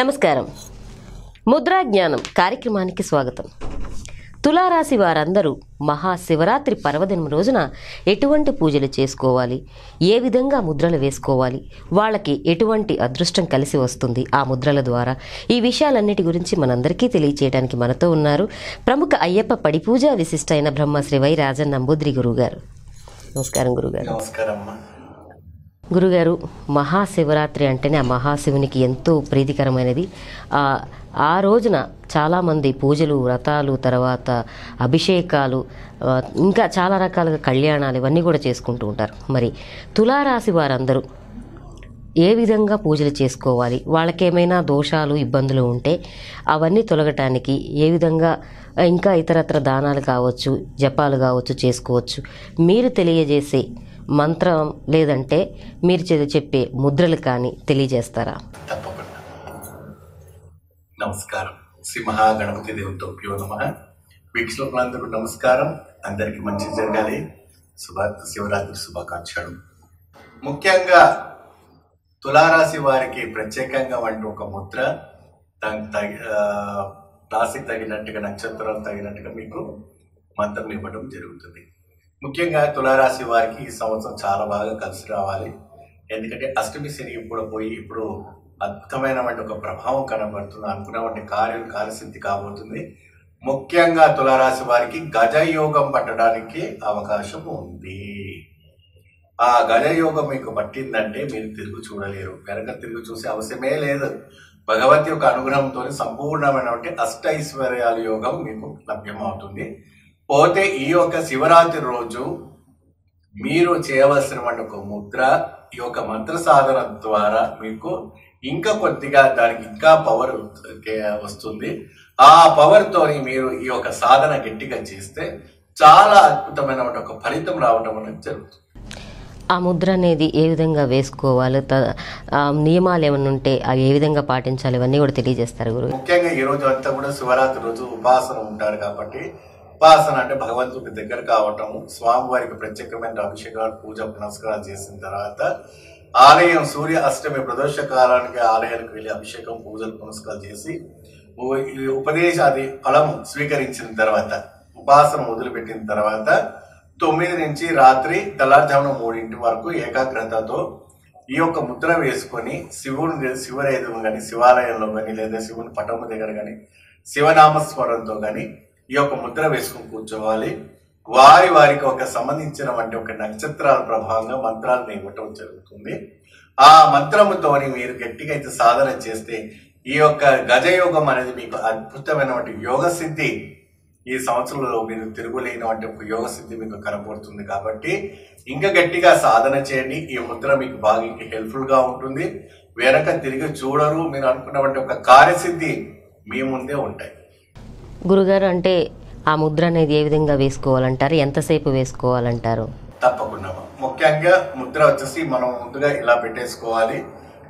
నమస్కారం. ముద్రా జ్ఞానం కార్యక్రమానికి స్వాగతం. తులా రాశి వారందరూ మహా శివరాత్రి పర్వదినం రోజున ఎటువంటి పూజలు చేసుకోవాలి, ఏ విధంగా ముద్రలు వేసుకోవాలి, వాళ్ళకి ఎటువంటి అదృష్టం కలిసి వస్తుంది ఆ ముద్రల ద్వారా, ఈ విషయాలన్నిటి గురించి మనందరికీ తెలియచేయడానికి మనతో ఉన్నారు ప్రముఖ అయ్యప్ప పడి పూజ విశిష్ట అయిన బ్రహ్మశ్రీ వై రాజన్ నంబూద్రి గురుగారు. నమస్కారం గురుగారు. గురుగారు, మహాశివరాత్రి అంటేనే ఆ మహాశివునికి ఎంతో ప్రీతికరమైనది. ఆ రోజున చాలామంది పూజలు, వ్రతాలు, తర్వాత అభిషేకాలు, ఇంకా చాలా రకాలుగా కళ్యాణాలు ఇవన్నీ కూడా చేసుకుంటూ ఉంటారు. మరి తులారాశి వారందరూ ఏ విధంగా పూజలు చేసుకోవాలి, వాళ్ళకేమైనా దోషాలు ఇబ్బందులు ఉంటే అవన్నీ తొలగటానికి ఏ విధంగా, ఇంకా ఇతరత్ర దానాలు కావచ్చు, జపాలు కావచ్చు చేసుకోవచ్చు, మీరు తెలియజేసే మంత్రం లేదంటే మీరు చెప్పే ముద్రలు కానీ తెలియజేస్తారా? తప్పకుండా. నమస్కారం. శ్రీ మహాగణపతి దేవతోభ్యో నమః. వీక్షకులందరికీ నమస్కారం. అందరికీ మంచి జరగాలి. శివరాత్రి శుభాకాంక్షలు. ముఖ్యంగా తులారాశి వారికి ప్రత్యేకంగా వంటి ఒక ముద్ర, దానికి రాశికి తగినట్టుగా, నక్షత్రం తగినట్టుగా మీకు మంత్రం ఇవ్వడం జరుగుతుంది. ముఖ్యంగా తులారాశి వారికి ఈ సంవత్సరం చాలా బాగా కలిసి రావాలి. ఎందుకంటే అష్టమి శని ఇప్పుడు పోయి ఇప్పుడు అద్భుతమైనటువంటి ఒక ప్రభావం కనబడుతుంది. అనుకున్నటువంటి కార్యం కార్యసిద్ధి కాబోతుంది. ముఖ్యంగా తులారాశి వారికి గజయోగం పట్టడానికి అవకాశం ఉంది. ఆ గజయోగం మీకు పట్టిందంటే మీరు తిరుగు చూడలేరు, వెనక తిరుగు చూసే అవసరమే లేదు. భగవతి యొక్క అనుగ్రహంతో సంపూర్ణమైనటువంటి అష్ట ఐశ్వర్యాల యోగం మీకు లభ్యమవుతుంది. పోతే ఈ యొక్క శివరాత్రి రోజు మీరు చేయవలసినటువంటి ఒక ముద్ర, ఈ యొక్క మంత్ర సాధన ద్వారా మీకు ఇంకా కొద్దిగా దానికి ఇంకా పవర్ వస్తుంది. ఆ పవర్తో మీరు ఈ యొక్క సాధన గట్టిగా చేస్తే చాలా అద్భుతమైన ఒక ఫలితం రావడం అనేది జరుగుతుంది. ఆ ముద్ర అనేది ఏ విధంగా వేసుకోవాలి, నియమాలు ఏమైనా ఉంటే అవి ఏ విధంగా పాటించాలి, ఇవన్నీ కూడా తెలియజేస్తారు గురు. ముఖ్యంగా ఈ రోజు అంతా కూడా శివరాత్రి రోజు ఉపాసన ఉంటారు కాబట్టి, ఉపాసన అంటే భగవంతుడికి దగ్గర కావటం, స్వామివారికి ప్రత్యేకమైన అభిషేకాలు, పూజ పునస్కారాలు చేసిన తర్వాత ఆలయం సూర్య అష్టమి ప్రదోష కాలానికి ఆలయానికి వెళ్ళి అభిషేకం, పూజలు, పునస్కారాలు చేసి ఉపదేశాది ఫలం స్వీకరించిన తర్వాత, ఉపాసన మొదలుపెట్టిన తర్వాత 9 నుంచి రాత్రి తెల్లారుజామున 3 వరకు ఏకాగ్రతతో ఈ యొక్క ముద్ర వేసుకొని శివరేధం కానీ, శివాలయంలో కానీ, లేదా శివుని పటం దగ్గర కానీ, శివనామస్మరణతో కానీ ఈ యొక్క ముద్ర వేసుకుని కూర్చోవాలి. వారికి ఒక సంబంధించిన వంటి ఒక నక్షత్రాల ప్రభావంగా మంత్రాలను ఇవ్వటం జరుగుతుంది. ఆ మంత్రముతో మీరు గట్టిగా అయితే సాధన చేస్తే ఈ యొక్క గజయోగం అనేది మీకు అద్భుతమైనటువంటి యోగ సిద్ధి, ఈ సంవత్సరంలో మీరు తిరుగులేనటువంటి ఒక యోగ సిద్ధి మీకు కనబడుతుంది. కాబట్టి ఇంకా గట్టిగా సాధన చేయండి. ఈ ముద్ర మీకు బాగా ఇంకా హెల్ప్ఫుల్గా ఉంటుంది. వెనక తిరిగి చూడరు. మీరు అనుకున్నటువంటి ఒక కార్యసిద్ధి మీ ముందే ఉంటాయి. గురుగారు, అంటే ఆ ముద్ర అనేది ఏ విధంగా వేసుకోవాలంటారు, ఎంతసేపు వేసుకోవాలంటారు? తప్పకుండా. ముఖ్యంగా ముద్ర వచ్చేసి మనం ముందుగా ఇలా పెట్టేసుకోవాలి.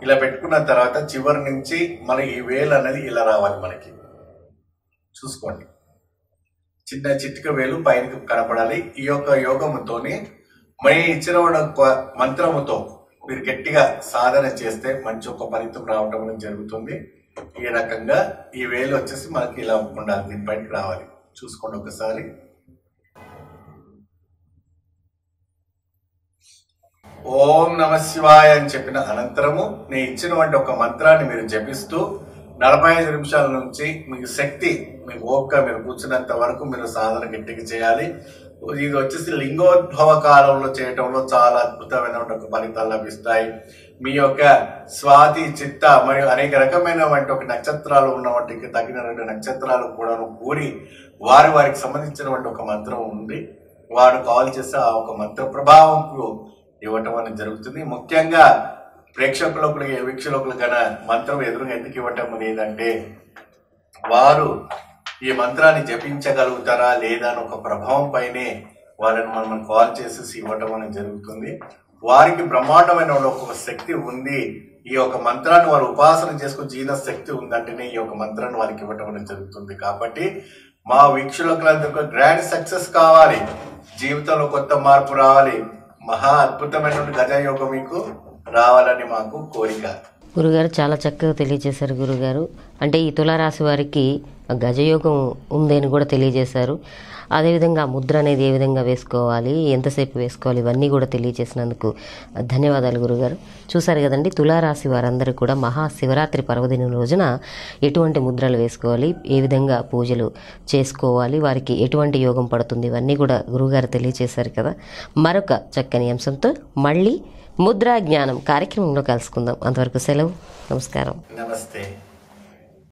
ఇలా పెట్టుకున్న తర్వాత చివరి నుంచి మన ఈ వేలు అనేది ఇలా రావాలి. మనకి చూసుకోండి, చిన్న చిటిక వేలు పైన కనపడాలి. ఈ యొక్క యోగముతోని మనం ఇచ్చిన మంత్రముతో మీరు గట్టిగా సాధన చేస్తే మంచి ఒక ఫలితం రావడం జరుగుతుంది. ఈ రకంగా ఈ వేలు వచ్చేసి మనకి ఇలా ఉండాలి, దీనిపైకి రావాలి. చూసుకోండి ఒకసారి. ఓం నమ శివాయ అని చెప్పిన అనంతరము నేను ఇచ్చినటువంటి ఒక మంత్రాన్ని మీరు జపిస్తూ 45 నిమిషాల నుంచి మీకు శక్తి, మీకు ఓపిక, మీరు కూర్చున్నంత వరకు మీరు సాధన గట్టిగా చేయాలి. ఇది వచ్చేసి లింగోద్భవ కాలంలో చేయటంలో చాలా అద్భుతమైన ఒక ఫలితాలు లభిస్తాయి. మీ యొక్క స్వాతి, చిత్త మరియు అనేక రకమైన వంటి ఒక నక్షత్రాలు ఉన్నవాటికి తగిన 2 నక్షత్రాలు కూడా కూడి వారికి సంబంధించినటువంటి ఒక మంత్రం ఉంది. వారు కాల్ చేసి ఆ ఒక మంత్ర ప్రభావంకు ఇవ్వటం అనేది జరుగుతుంది. ముఖ్యంగా వీక్షకులకు కన్నా మంత్రం ఎదురుగా ఎందుకు ఇవ్వటం లేదంటే, వారు ఈ మంత్రాన్ని జపించగలుగుతారా లేదా అని ఒక ప్రభావం పైనే వాళ్ళని మనం కాల్ చేసేసి ఇవ్వటం అనేది జరుగుతుంది. వారికి బ్రహ్మాండమైన ఒక శక్తి ఉంది. ఈ యొక్క మంత్రాన్ని వారు ఉపాసన చేసుకుని జీర్ణ శక్తి ఉందంటేనే ఈ యొక్క మంత్రాన్ని వారికి ఇవ్వటం అనేది జరుగుతుంది. కాబట్టి మా వీక్షకులందరికీ గ్రాండ్ సక్సెస్ కావాలి, జీవితంలో కొత్త మార్పు రావాలి, మహా అద్భుతమైనటువంటి గజయోగం మీకు రావాలని మాకు కోరిక. గురుగారు చాలా చక్కగా తెలియజేశారు. గురుగారు అంటే ఈ తులారాశి వారికి గజయోగం ఉంది అని కూడా తెలియజేశారు. అదేవిధంగా ముద్ర అనేది ఏ విధంగా వేసుకోవాలి, ఎంతసేపు వేసుకోవాలి, ఇవన్నీ కూడా తెలియజేసినందుకు ధన్యవాదాలు గురుగారు. చూశారు కదండి, తులారాశి వారందరూ కూడా మహా శివరాత్రి పర్వదిన రోజున ఎటువంటి ముద్రలు వేసుకోవాలి, ఏ విధంగా పూజలు చేసుకోవాలి, వారికి ఎటువంటి యోగం పడుతుంది, ఇవన్నీ కూడా గురుగారు తెలియజేశారు కదా. మరొక చక్కని అంశంతో మళ్ళీ ముద్రా జ్ఞానం కార్యక్రమంలో కలుసుకుందాం. అంతవరకు సెలవు. నమస్కారం. నమస్తే.